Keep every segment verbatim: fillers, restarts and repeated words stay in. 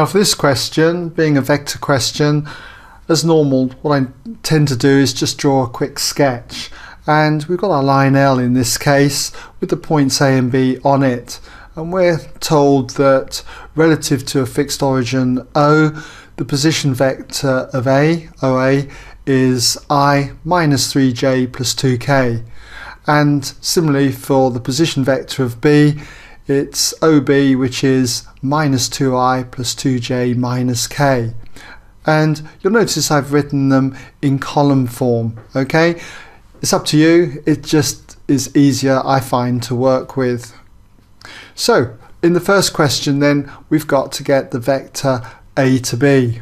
Now for this question, being a vector question, as normal, what I tend to do is just draw a quick sketch. And we've got our line L in this case with the points A and B on it. And we're told that relative to a fixed origin O, the position vector of A, O A, is I minus three j plus two k. And similarly for the position vector of B, it's O B, which is minus two i plus two j minus k. And you'll notice I've written them in column form. Okay, it's up to you, it just is easier, I find, to work with. So in the first question then, we've got to get the vector A to B,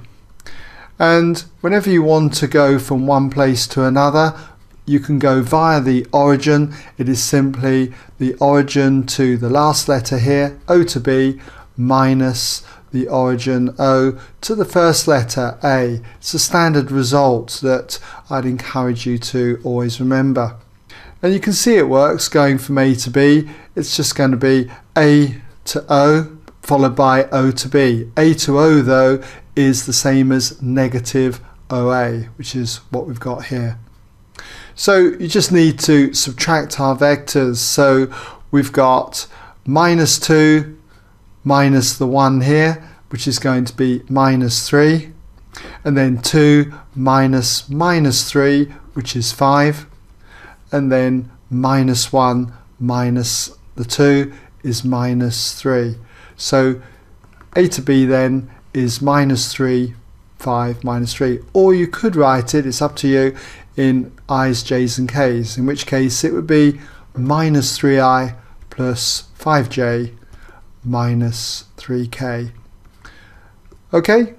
and whenever you want to go from one place to another, you can go via the origin. It is simply the origin to the last letter here, O to B, minus the origin O to the first letter A. It's a standard result that I'd encourage you to always remember. And you can see it works going from A to B. It's just going to be A to O followed by O to B. A to O though is the same as negative O A, which is what we've got here. So you just need to subtract our vectors. So we've got minus two minus the one here, which is going to be minus three, and then two minus minus three, which is five, and then minus one minus the two is minus three. So A to B then is minus three, five, minus three. Or you could write it, it's up to you, in i's, j's and k's, in which case it would be minus three i plus five j minus three k. Okay,